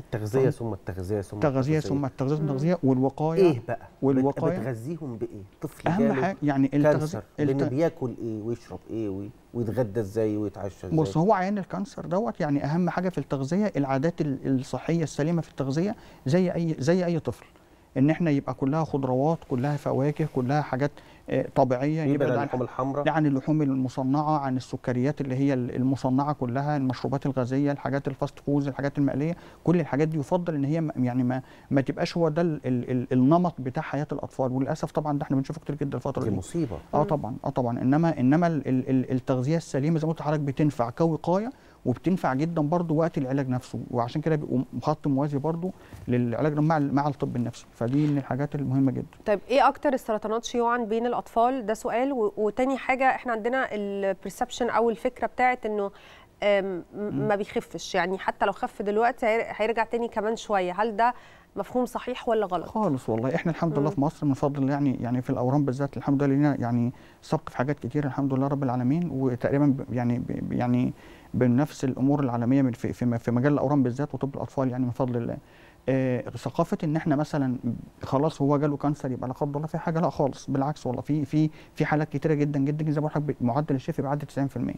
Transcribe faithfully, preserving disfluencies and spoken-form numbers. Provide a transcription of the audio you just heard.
التغذيه ثم التغذيه ثم التغذيه ثم التغذيه ثم التغذيه والوقايه. ايه بقى والوقايه بتغذيهم بايه؟ طفل اهم حاجه يعني التغذيه لانه بياكل ايه ويشرب ايه ويتغدى ازاي ويتعشى ازاي. بص هو عيان الكانسر دوت يعني اهم حاجه في التغذيه العادات الصحيه السليمه في التغذيه زي اي زي اي طفل، ان احنا يبقى كلها خضروات كلها فواكه كلها حاجات طبيعيه، يبعد عن اللحوم الحمراء، عن اللحوم المصنعه، عن السكريات اللي هي المصنعه كلها، المشروبات الغازيه، الحاجات الفاست فودز، الحاجات المقليه، كل الحاجات دي يفضل ان هي يعني ما ما تبقاش هو ده ال ال ال النمط بتاع حياه الاطفال، وللاسف طبعا ده احنا بنشوفه كتير جدا الفتره دي. دي مصيبه. اه طبعا اه طبعا انما انما ال ال التغذيه السليمه زي ما قلت لحضرتك بتنفع كوقايه وبتنفع جدا برضو وقت العلاج نفسه، وعشان كده بيبقوا خط موازي برضو للعلاج مع مع الطب النفسي، فدي من الحاجات المهمه جدا. طيب ايه اكتر السرطانات شيوعا بين الاطفال؟ ده سؤال. وتاني حاجه احنا عندنا البرسبشن او الفكره بتاعت انه ما بيخفش، يعني حتى لو خف دلوقتي هيرجع تاني كمان شويه، هل ده مفهوم صحيح ولا غلط؟ خالص والله، احنا الحمد لله في مصر من فضل يعني يعني في الاورام بالذات الحمد لله لنا يعني سبق في حاجات كتير الحمد لله رب العالمين، وتقريبا يعني يعني بنفس الامور العالميه من في في مجال الاورام بالذات وطب الاطفال يعني من فضل الله. آه ثقافه ان احنا مثلا خلاص هو جاله كانسر يبقى لا قدر الله في حاجه، لا خالص بالعكس والله، في في في حالات كتيره جدا جدا زي ما حضرتك معدل الشفاء بيعدي تسعين في المية،